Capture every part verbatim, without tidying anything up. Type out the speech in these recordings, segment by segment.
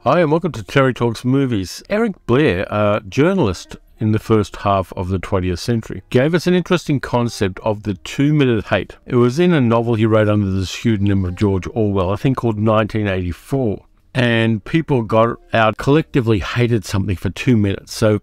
Hi and welcome to Terry Talks Movies. Eric Blair, a journalist in the first half of the twentieth century, gave us an interesting concept of the two-minute hate. It was in a novel he wrote under the pseudonym of George Orwell, I think called nineteen eighty-four. And people got out, collectively hated something for two minutes. So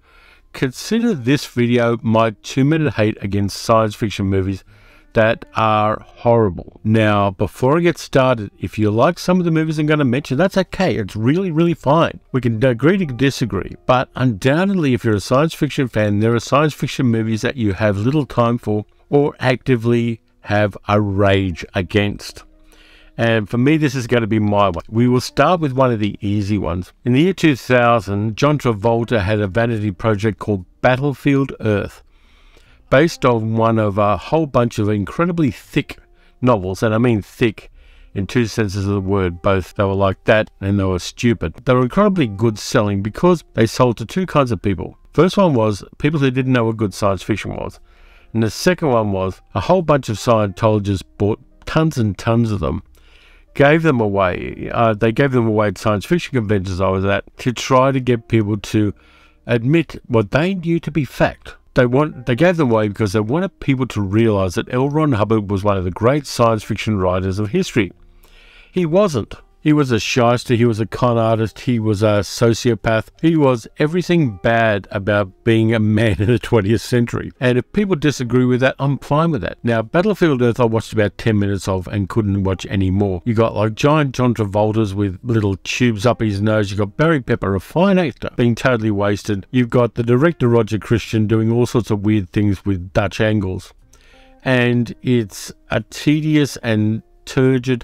consider this video my two-minute hate against science fiction movies that are horrible. Now, before I get started, if you like some of the movies I'm going to mention, that's okay. It's really, really fine. We can agree to disagree, but undoubtedly, if you're a science fiction fan, there are science fiction movies that you have little time for or actively have a rage against. And for me, this is going to be my one. We will start with one of the easy ones. In the year two thousand, John Travolta had a vanity project called Battlefield Earth, based on one of a whole bunch of incredibly thick novels, and I mean thick in two senses of the word. Both they were like that and they were stupid. They were incredibly good selling because they sold to two kinds of people. First one was people who didn't know what good science fiction was. And the second one was a whole bunch of Scientologists bought tons and tons of them, gave them away. Uh, they gave them away at science fiction conventions I was at to try to get people to admit what they knew to be fact. They want, they gave them away because they wanted people to realize that L. Ron Hubbard was one of the great science fiction writers of history. He wasn't. He was a shyster, he was a con artist, he was a sociopath, he was everything bad about being a man in the twentieth century. And if people disagree with that, I'm fine with that. Now, Battlefield Earth I watched about ten minutes of and couldn't watch any more. You got like giant John Travolta's with little tubes up his nose, you got Barry Pepper, a fine actor, being totally wasted. You've got the director Roger Christian doing all sorts of weird things with Dutch angles. And it's a tedious and turgid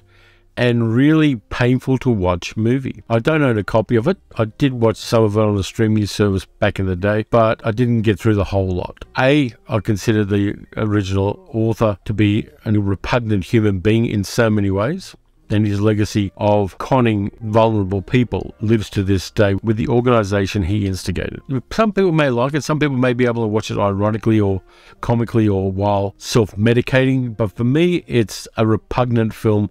and really painful to watch movie. I don't own a copy of it. I did watch some of it on a streaming service back in the day, but I didn't get through the whole lot. A, I consider the original author to be a repugnant human being in so many ways, and his legacy of conning vulnerable people lives to this day with the organization he instigated. Some people may like it, some people may be able to watch it ironically or comically or while self-medicating, but for me, it's a repugnant film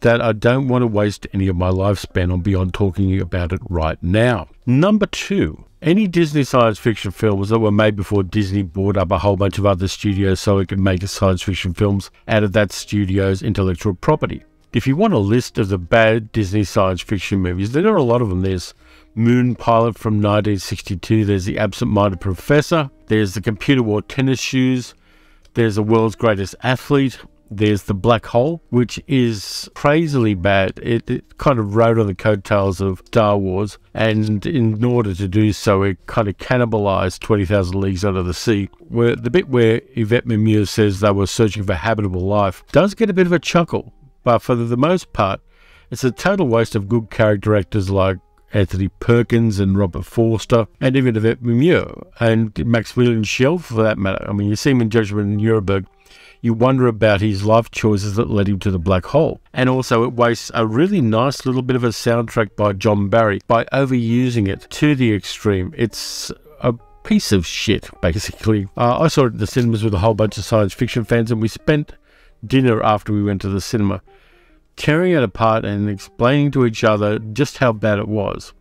that I don't want to waste any of my lifespan on beyond talking about it right now. Number two, any Disney science fiction films that were made before Disney bought up a whole bunch of other studios so it could make science fiction films out of that studio's intellectual property. If you want a list of the bad Disney science fiction movies, there are a lot of them. There's Moon Pilot from nineteen sixty-two, there's The Absent-Minded Professor, there's The Computer Wore Tennis Shoes, there's The World's Greatest Athlete, there's The Black Hole, which is crazily bad. It, it kind of rode on the coattails of Star Wars, and in order to do so, it kind of cannibalized twenty thousand Leagues Under the Sea, where the bit where Yvette Mimieux says they were searching for habitable life does get a bit of a chuckle, but for the most part, it's a total waste of good character actors like Anthony Perkins and Robert Forster, and even Yvette Mimieux, and Maximilian Schell for that matter. I mean, you see him in Judgment in Nuremberg, you wonder about his life choices that led him to the black hole. And also it wastes a really nice little bit of a soundtrack by John Barry by overusing it to the extreme. It's a piece of shit, basically. Uh, I saw it in the cinemas with a whole bunch of science fiction fans, and we spent dinner after we went to the cinema tearing it apart and explaining to each other just how bad it was.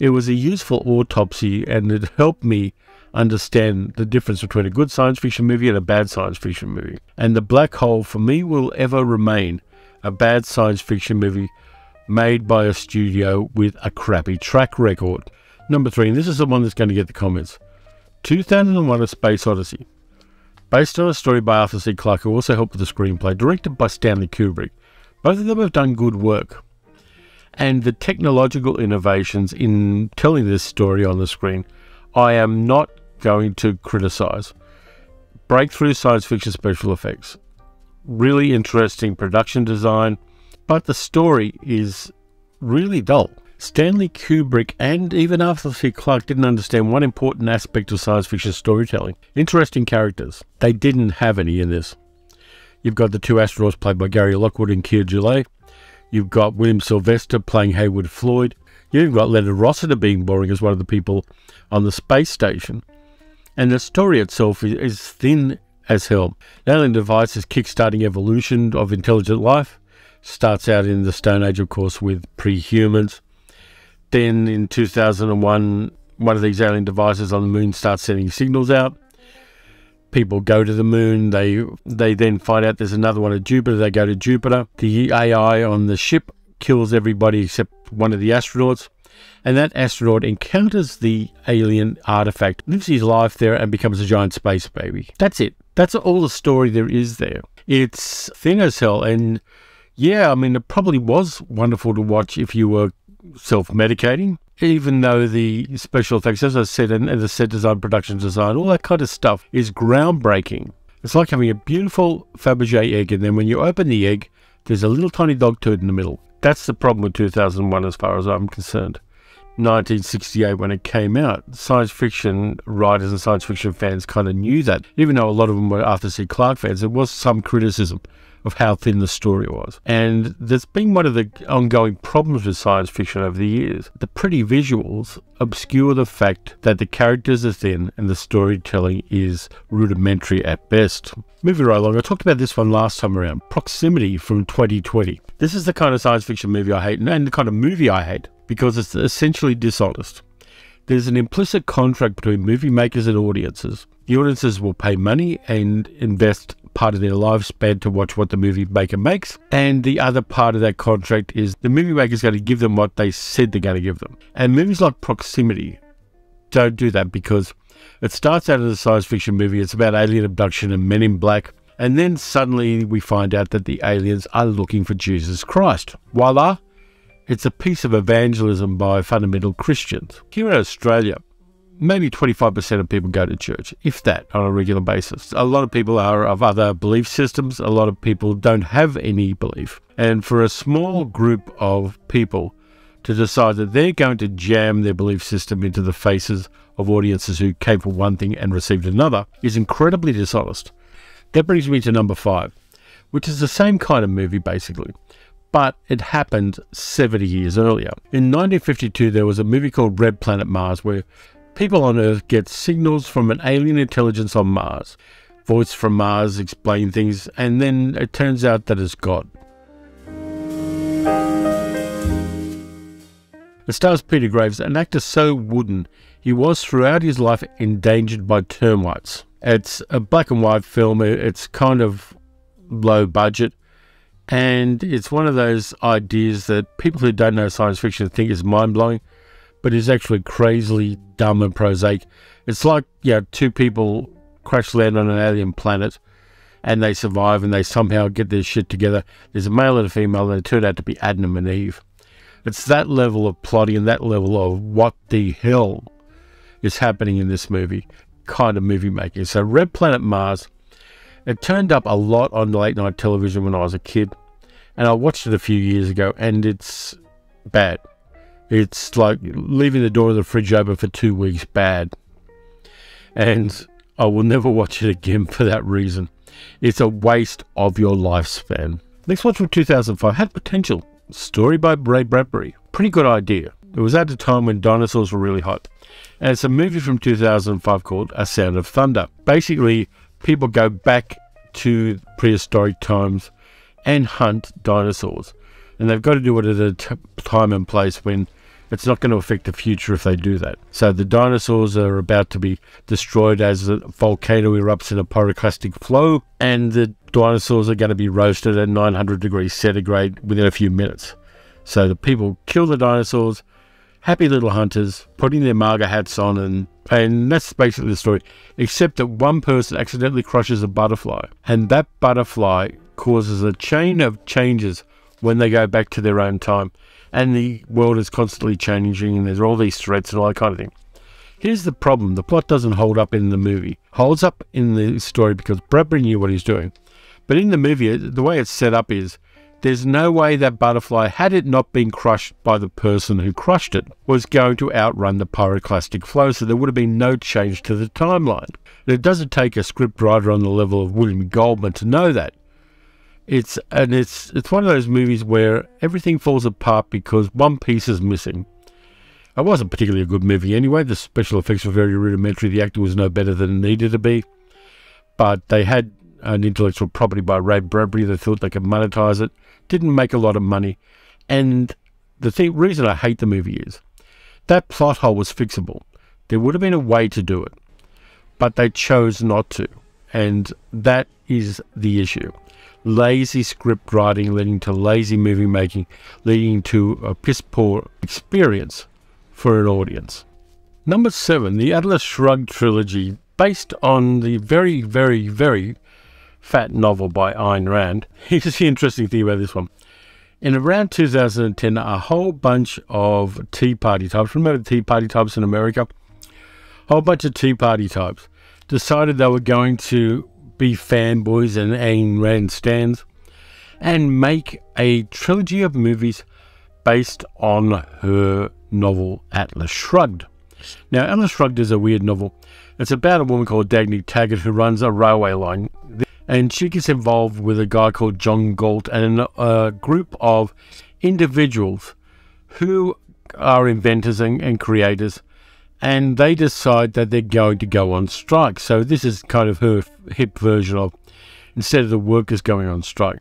It was a useful autopsy, and it helped me understand the difference between a good science fiction movie and a bad science fiction movie. And The Black Hole, for me, will ever remain a bad science fiction movie made by a studio with a crappy track record. Number three, and this is the one that's going to get the comments, two thousand one: A Space Odyssey. Based on a story by Arthur C. Clarke, who also helped with the screenplay, directed by Stanley Kubrick. Both of them have done good work. And the technological innovations in telling this story on the screen, I am not going to criticize. Breakthrough science fiction special effects, really interesting production design, but the story is really dull. Stanley Kubrick and even Arthur C. Clarke didn't understand one important aspect of science fiction storytelling: interesting characters. They didn't have any in this. You've got the two astronauts played by Gary Lockwood and Keir Dullea. You've got William Sylvester playing Haywood Floyd. You've got Leonard Rossiter being boring as one of the people on the space station. And the story itself is thin as hell. An alien device is kickstarting evolution of intelligent life. Starts out in the Stone Age, of course, with prehumans. Then in two thousand one, one of these alien devices on the moon starts sending signals out. People go to the moon. They they then find out there's another one at Jupiter. They go to Jupiter. The A I on the ship kills everybody except one of the astronauts. And that astronaut encounters the alien artifact, lives his life there, and becomes a giant space baby. That's it. That's all the story there is there. It's thin as hell. And yeah, I mean, it probably was wonderful to watch if you were self-medicating, even though the special effects, as I said, and, and the set design, production design, all that kind of stuff is groundbreaking. It's like having a beautiful Fabergé egg, and then when you open the egg, there's a little tiny dog turd in the middle. That's the problem with two thousand one as far as I'm concerned. nineteen sixty-eight, when it came out, science fiction writers and science fiction fans kind of knew that. Even though a lot of them were Arthur C. Clarke fans, there was some criticism of how thin the story was. And that's been one of the ongoing problems with science fiction over the years. The pretty visuals obscure the fact that the characters are thin and the storytelling is rudimentary at best. Moving right along, I talked about this one last time around, Proximity from twenty twenty. This is the kind of science fiction movie I hate, and the kind of movie I hate, because it's essentially dishonest. There's an implicit contract between movie makers and audiences. The audiences will pay money and invest part of their lifespan to watch what the movie maker makes, and the other part of that contract is the movie maker is going to give them what they said they're going to give them. And movies like Proximity don't do that, because it starts out as a science fiction movie. It's about alien abduction and men in black, and then suddenly we find out that the aliens are looking for Jesus Christ. Voila! It's a piece of evangelism by fundamental Christians. Here in Australia, maybe twenty-five percent of people go to church, if that, on a regular basis. A lot of people are of other belief systems. A lot of people don't have any belief. And for a small group of people to decide that they're going to jam their belief system into the faces of audiences who came for one thing and received another is incredibly dishonest. That brings me to number five, which is the same kind of movie, basically. But it happened seventy years earlier. In nineteen fifty-two, there was a movie called Red Planet Mars, where people on Earth get signals from an alien intelligence on Mars. Voice from Mars explain things, and then it turns out that it's God. It stars Peter Graves, an actor so wooden, he was throughout his life endangered by termites. It's a black and white film, it's kind of low budget, and it's one of those ideas that people who don't know science fiction think is mind-blowing, but is actually crazily dumb and prosaic. It's like, yeah, you know, two people crash land on an alien planet and they survive and they somehow get their shit together. There's a male and a female, and they turn out to be Adam and Eve. It's that level of plotting and that level of what the hell is happening in this movie, kind of movie making. So Red Planet Mars, it turned up a lot on late night television when I was a kid, and I watched it a few years ago, and it's bad. It's like leaving the door of the fridge open for two weeks bad. And I will never watch it again for that reason. It's a waste of your lifespan. Next watch from two thousand five had potential. Story by Ray Bradbury. Pretty good idea. It was at a time when dinosaurs were really hot. And it's a movie from two thousand five called A Sound of Thunder. Basically, people go back to prehistoric times and hunt dinosaurs. And they've got to do it at a t time and place when it's not going to affect the future if they do that. So the dinosaurs are about to be destroyed as a volcano erupts in a pyroclastic flow, and the dinosaurs are going to be roasted at nine hundred degrees centigrade within a few minutes. So the people kill the dinosaurs, happy little hunters, putting their MAGA hats on, and, and that's basically the story, except that one person accidentally crushes a butterfly, and that butterfly causes a chain of changes when they go back to their own time. And the world is constantly changing, and there's all these threats and all that kind of thing. Here's the problem. The plot doesn't hold up in the movie. Holds up in the story because Bradbury knew what he's doing. But in the movie, the way it's set up is, there's no way that butterfly, had it not been crushed by the person who crushed it, was going to outrun the pyroclastic flow, so there would have been no change to the timeline. And it doesn't take a scriptwriter on the level of William Goldman to know that. It's and it's it's one of those movies where everything falls apart because one piece is missing. It wasn't particularly a good movie anyway. The special effects were very rudimentary. The actor was no better than it needed to be. but they had an intellectual property by Ray Bradbury. They thought they could monetize it. Didn't make a lot of money. And the thing, reason I hate the movie is that plot hole was fixable. There would have been a way to do it, but they chose not to. And that is the issue. Lazy script writing leading to lazy movie making, leading to a piss poor experience for an audience. Number seven, the Atlas Shrugged trilogy, based on the very, very, very fat novel by Ayn Rand. Here's the interesting thing about this one. In around two thousand ten, a whole bunch of Tea Party types, remember the Tea Party types in America? A whole bunch of Tea Party types decided they were going to be fanboys and Ayn Rand stans and make a trilogy of movies based on her novel Atlas Shrugged. Now, Atlas Shrugged is a weird novel. It's about a woman called Dagny Taggart who runs a railway line. And she gets involved with a guy called John Galt and a group of individuals who are inventors and, and creators, and they decide that they're going to go on strike. So this is kind of her hip version of, instead of the workers going on strike,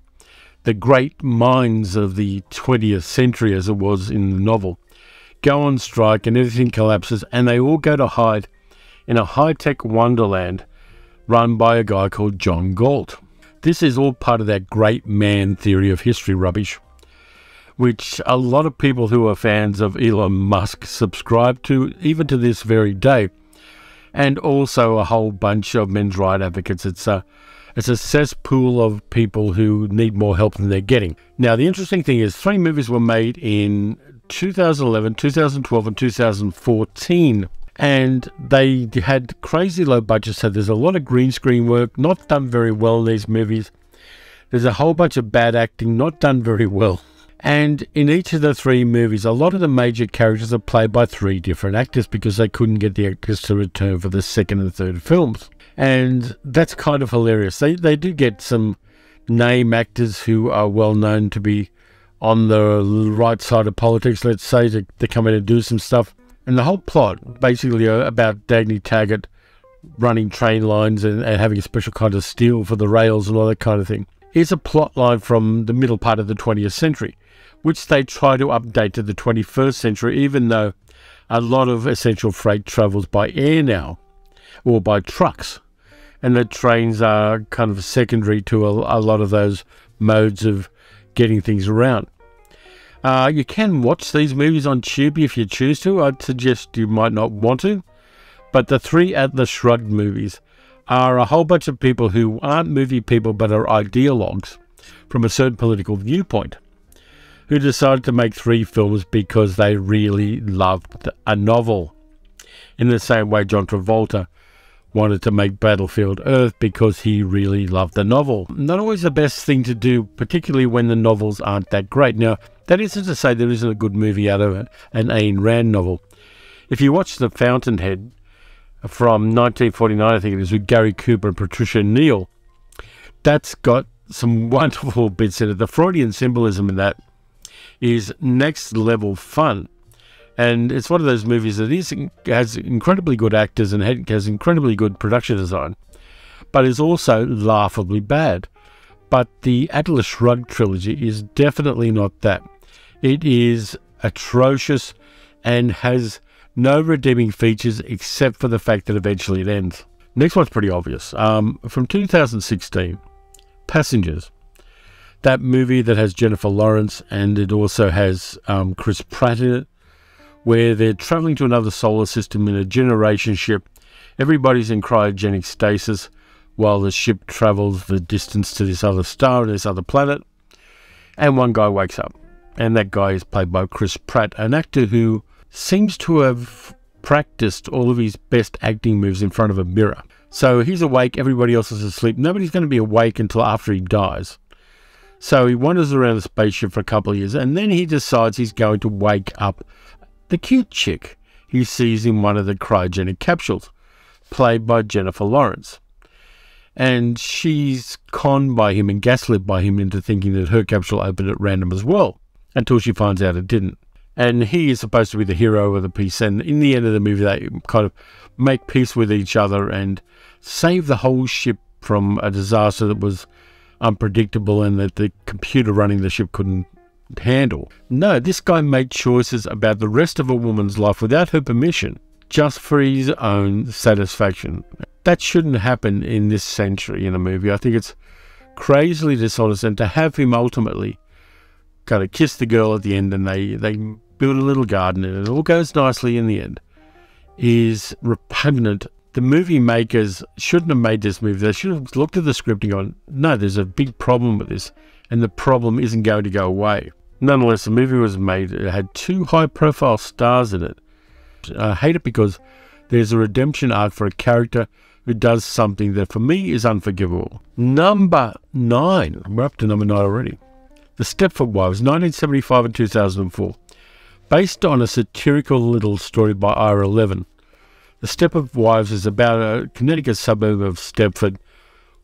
the great minds of the twentieth century, as it was in the novel, go on strike and everything collapses, and they all go to hide in a high-tech wonderland run by a guy called John Galt. This is all part of that great man theory of history rubbish, which a lot of people who are fans of Elon Musk subscribe to, even to this very day, and also a whole bunch of men's rights advocates. It's a, it's a cesspool of people who need more help than they're getting. Now, the interesting thing is three movies were made in two thousand eleven, two thousand twelve, and two thousand fourteen. And they had crazy low budgets, so there's a lot of green screen work, not done very well in these movies. There's a whole bunch of bad acting, not done very well. And in each of the three movies, a lot of the major characters are played by three different actors because they couldn't get the actors to return for the second and third films. And that's kind of hilarious. They, they do get some name actors who are well known to be on the right side of politics, let's say, to, to come in and do some stuff. And the whole plot, basically about Dagny Taggart running train lines and, and having a special kind of steel for the rails and all that kind of thing, is a plot line from the middle part of the twentieth century, which they try to update to the twenty-first century, even though a lot of essential freight travels by air now, or by trucks. And the trains are kind of secondary to a, a lot of those modes of getting things around. Uh, you can watch these movies on Tubi if you choose to. I'd suggest you might not want to. But the three Atlas Shrugged movies are a whole bunch of people who aren't movie people but are ideologues from a certain political viewpoint who decided to make three films because they really loved a novel. In the same way John Travolta wanted to make Battlefield Earth because he really loved the novel. Not always the best thing to do, particularly when the novels aren't that great. Now, that isn't to say there isn't a good movie out of an Ayn Rand novel. If you watch The Fountainhead from nineteen forty-nine, I think it is, with Gary Cooper and Patricia Neal, that's got some wonderful bits in it. The Freudian symbolism in that is next level fun. And it's one of those movies that is, has incredibly good actors and has incredibly good production design, but is also laughably bad. But the Atlas Shrugged trilogy is definitely not that. It is atrocious and has no redeeming features except for the fact that eventually it ends. Next one's pretty obvious. Um, from two thousand sixteen, Passengers. That movie that has Jennifer Lawrence and it also has um, Chris Pratt in it, where they're traveling to another solar system in a generation ship. Everybody's in cryogenic stasis while the ship travels the distance to this other star, this other planet. And one guy wakes up, and that guy is played by Chris Pratt, an actor who seems to have practiced all of his best acting moves in front of a mirror. So he's awake, everybody else is asleep. Nobody's going to be awake until after he dies. So he wanders around the spaceship for a couple of years, and then he decides he's going to wake up the cute chick he sees in one of the cryogenic capsules, played by Jennifer Lawrence. And she's conned by him and gaslit by him into thinking that her capsule opened at random as well, until she finds out it didn't. And he is supposed to be the hero of the piece, and in the end of the movie they kind of make peace with each other and save the whole ship from a disaster that was unpredictable and that the computer running the ship couldn't handle. No, this guy made choices about the rest of a woman's life without her permission, just for his own satisfaction. That shouldn't happen in this century in a movie. I think it's crazily dishonest, and to have him ultimately kind of kiss the girl at the end and they, they build a little garden and it all goes nicely in the end is repugnant. The movie makers shouldn't have made this movie. They should have looked at the script and gone, no, there's a big problem with this, and the problem isn't going to go away. Nonetheless, the movie was made. It had two high-profile stars in it. I hate it because there's a redemption arc for a character who does something that for me is unforgivable. Number nine. We're up to number nine already. The Stepford Wives, nineteen seventy-five and two thousand four. Based on a satirical little story by Ira Levin, The Stepford Wives is about a Connecticut suburb of Stepford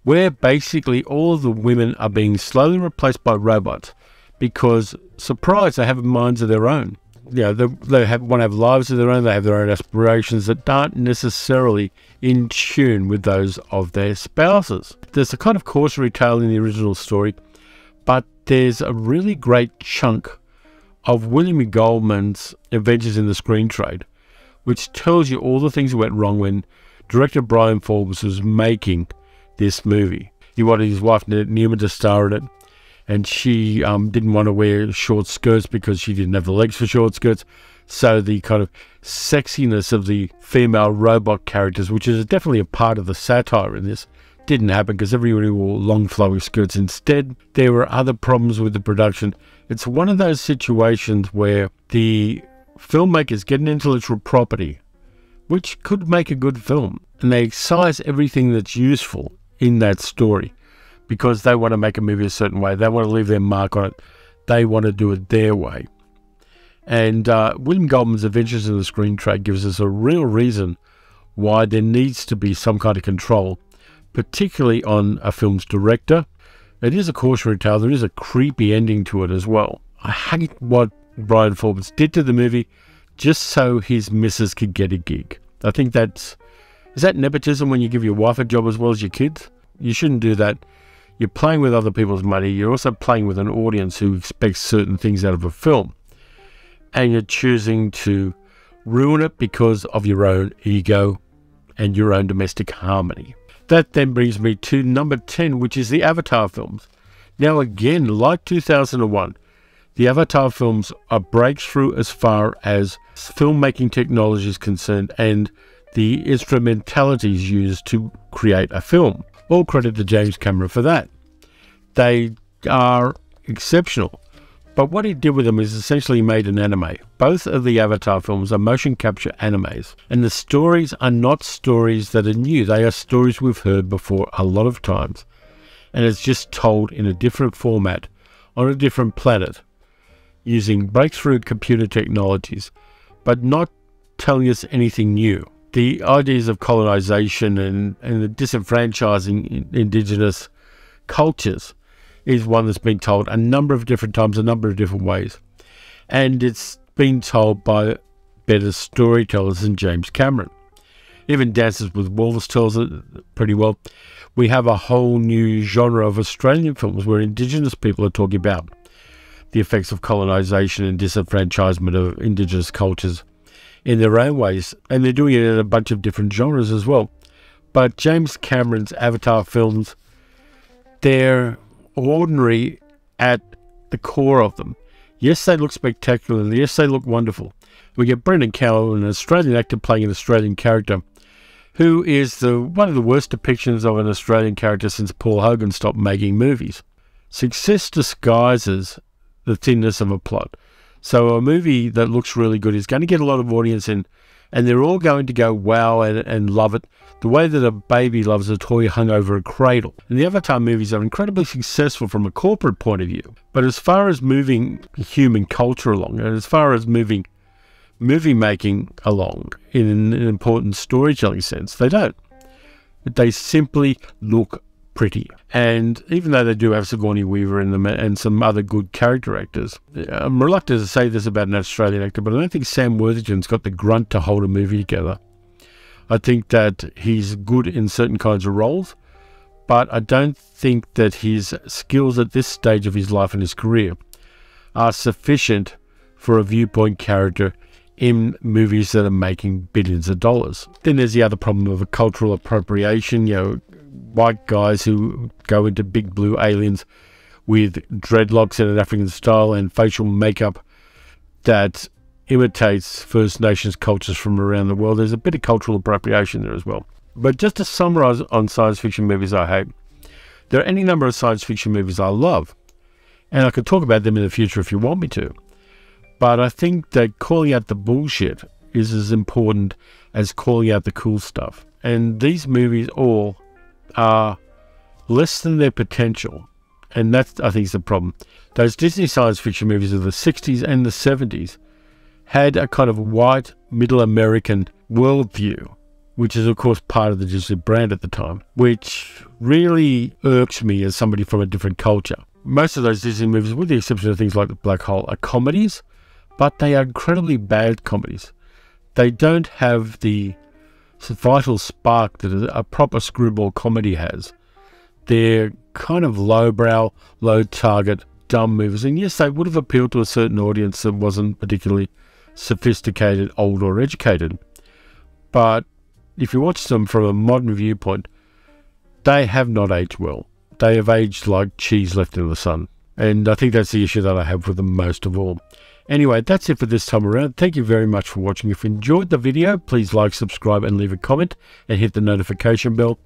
where basically all of the women are being slowly replaced by robots because, surprise, they have minds of their own. You know, they, they have, want to have lives of their own, they have their own aspirations that aren't necessarily in tune with those of their spouses. There's a kind of cautionary tale in the original story, but there's a really great chunk of William E. Goldman's Adventures in the Screen Trade, which tells you all the things that went wrong when director Brian Forbes was making this movie. He wanted his wife Nima to star in it, and she um, didn't want to wear short skirts because she didn't have the legs for short skirts. So the kind of sexiness of the female robot characters, which is definitely a part of the satire in this, didn't happen because everybody wore long flowing skirts instead. There were other problems with the production. It's one of those situations where the filmmakers get an intellectual property, which could make a good film, and they excise everything that's useful in that story, because they want to make a movie a certain way. They want to leave their mark on it. They want to do it their way. And uh, William Goldman's Adventures in the Screen Trade gives us a real reason why there needs to be some kind of control, particularly on a film's director. It is a cautionary tale. There is a creepy ending to it as well. I hate what Brian Forbes did to the movie just so his missus could get a gig. I think that's... Is that nepotism when you give your wife a job as well as your kids? You shouldn't do that. You're playing with other people's money. You're also playing with an audience who expects certain things out of a film. And you're choosing to ruin it because of your own ego and your own domestic harmony. That then brings me to number ten, which is the Avatar films. Now again, like two thousand one, the Avatar films are breakthrough as far as filmmaking technology is concerned and the instrumentalities used to create a film. All credit to James Cameron for that. They are exceptional. But what he did with them is essentially made an anime. Both of the Avatar films are motion capture animes. And the stories are not stories that are new. They are stories we've heard before a lot of times. And it's just told in a different format, on a different planet, using breakthrough computer technologies, but not telling us anything new. The ideas of colonization and, and the disenfranchising indigenous cultures is one that's been told a number of different times, a number of different ways. And it's been told by better storytellers than James Cameron. Even Dances with Wolves tells it pretty well. We have a whole new genre of Australian films where Indigenous people are talking about the effects of colonisation and disenfranchisement of Indigenous cultures in their own ways. And they're doing it in a bunch of different genres as well. But James Cameron's Avatar films, they're ordinary at the core of them. Yes, they look spectacular. And yes, they look wonderful. We get Brendan Cowell, an Australian actor, playing an Australian character, who is the one of the worst depictions of an Australian character since Paul Hogan stopped making movies. Success disguises the thinness of a plot. So a movie that looks really good is going to get a lot of audience in, and they're all going to go, wow, and, and love it, the way that a baby loves a toy hung over a cradle. And the Avatar movies are incredibly successful from a corporate point of view. But as far as moving human culture along, and as far as moving movie-making along in an important storytelling sense, they don't. They simply look pretty. And even though they do have Sigourney Weaver in them and some other good character actors, I'm reluctant to say this about an Australian actor, but I don't think Sam Worthington's got the grunt to hold a movie together. I think that he's good in certain kinds of roles, but I don't think that his skills at this stage of his life and his career are sufficient for a viewpoint character in movies that are making billions of dollars. Then there's the other problem of a cultural appropriation, you know, white guys who go into big blue aliens with dreadlocks in an African style and facial makeup that imitates First Nations cultures from around the world. There's a bit of cultural appropriation there as well. But just to summarize on science fiction movies I hate, there are any number of science fiction movies I love, and I could talk about them in the future if you want me to. But I think that calling out the bullshit is as important as calling out the cool stuff. And these movies all are less than their potential. And that's, I think, is the problem. Those Disney science fiction movies of the sixties and the seventies had a kind of white, middle American worldview, which is, of course, part of the Disney brand at the time, which really irks me as somebody from a different culture. Most of those Disney movies, with the exception of things like The Black Hole, are comedies, but they are incredibly bad comedies. They don't have the vital spark that a proper screwball comedy has. They're kind of lowbrow, low target, dumb movies. And yes, they would have appealed to a certain audience that wasn't particularly sophisticated, old, or educated. But if you watch them from a modern viewpoint, they have not aged well. They have aged like cheese left in the sun. And I think that's the issue that I have with them most of all. Anyway, that's it for this time around. Thank you very much for watching. If you enjoyed the video, please like, subscribe, and leave a comment, and hit the notification bell.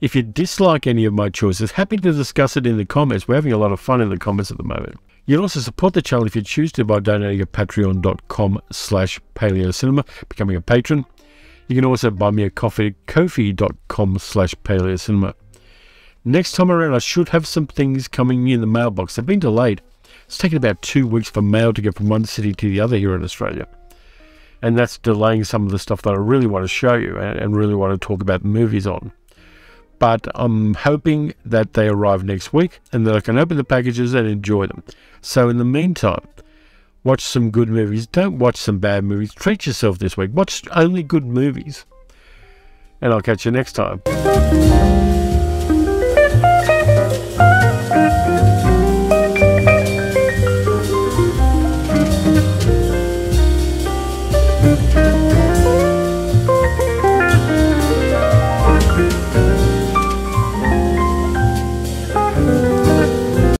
If you dislike any of my choices, happy to discuss it in the comments. We're having a lot of fun in the comments at the moment. You'll also support the channel if you choose to by donating at patreon.com slash paleocinema, becoming a patron. You can also buy me a coffee at ko-fi.com slash paleocinema. Next time around, I should have some things coming in the mailbox. They've been delayed. It's taken about two weeks for mail to get from one city to the other here in Australia. And that's delaying some of the stuff that I really want to show you and, and really want to talk about movies on. But I'm hoping that they arrive next week and that I can open the packages and enjoy them. So in the meantime, watch some good movies. Don't watch some bad movies. Treat yourself this week. Watch only good movies. And I'll catch you next time.